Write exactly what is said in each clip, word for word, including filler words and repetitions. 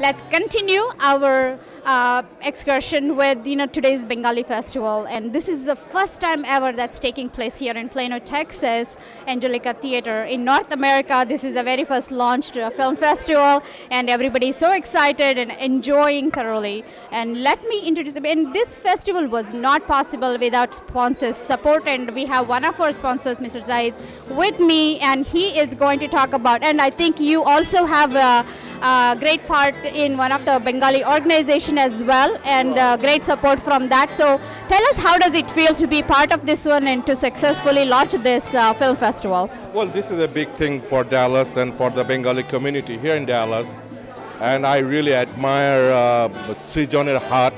let's continue our uh, excursion with you know today's Bengali festival, and this is the first time ever that's taking place here in Plano, Texas, Angelica Theater in North America. This is the very first launched uh, film festival, and everybody's so excited and enjoying thoroughly. And let me introduce. And this festival was not possible without sponsors' support, and we have one of our sponsors, Mister Zaid, with me, and he is going to talk about. And I think you also have a, a great part in one of the Bengali organization as well, and uh, great support from that. So tell us, how does it feel to be part of this one and to successfully launch this uh, film festival? Well, this is a big thing for Dallas and for the Bengali community here in Dallas, and I really admire uh, Srijonir Hart,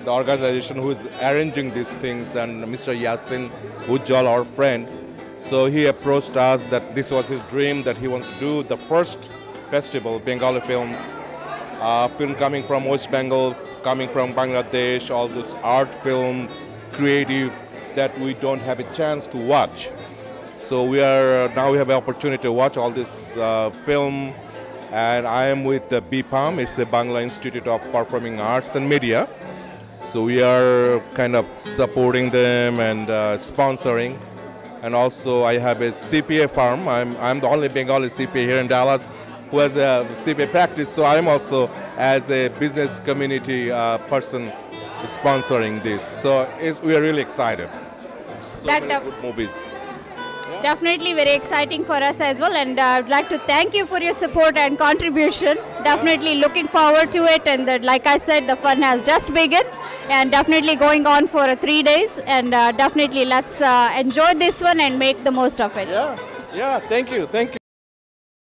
the organization who is arranging these things, and Mister Yasin Ujjal, our friend. So he approached us that this was his dream, that he wants to do the first festival, Bengali films, uh, film coming from West Bengal, coming from Bangladesh, all those art film, creative, that we don't have a chance to watch. So we are, now we have an opportunity to watch all this uh, film, and I am with the B P A M, it's the Bangla Institute of Performing Arts and Media. So we are kind of supporting them and uh, sponsoring. And also I have a C P A firm. I'm, I'm the only Bengali C P A here in Dallas who has a C P A practice. So I'm also, as a business community uh, person, sponsoring this. So it's, we are really excited. So that many good movies. Yeah. Definitely very exciting for us as well. And uh, I'd like to thank you for your support and contribution. Definitely yeah. Looking forward to it. And the, like I said, the fun has just begun. And definitely going on for uh, three days, and uh, definitely let's uh, enjoy this one and make the most of it. Yeah, yeah, thank you, thank you.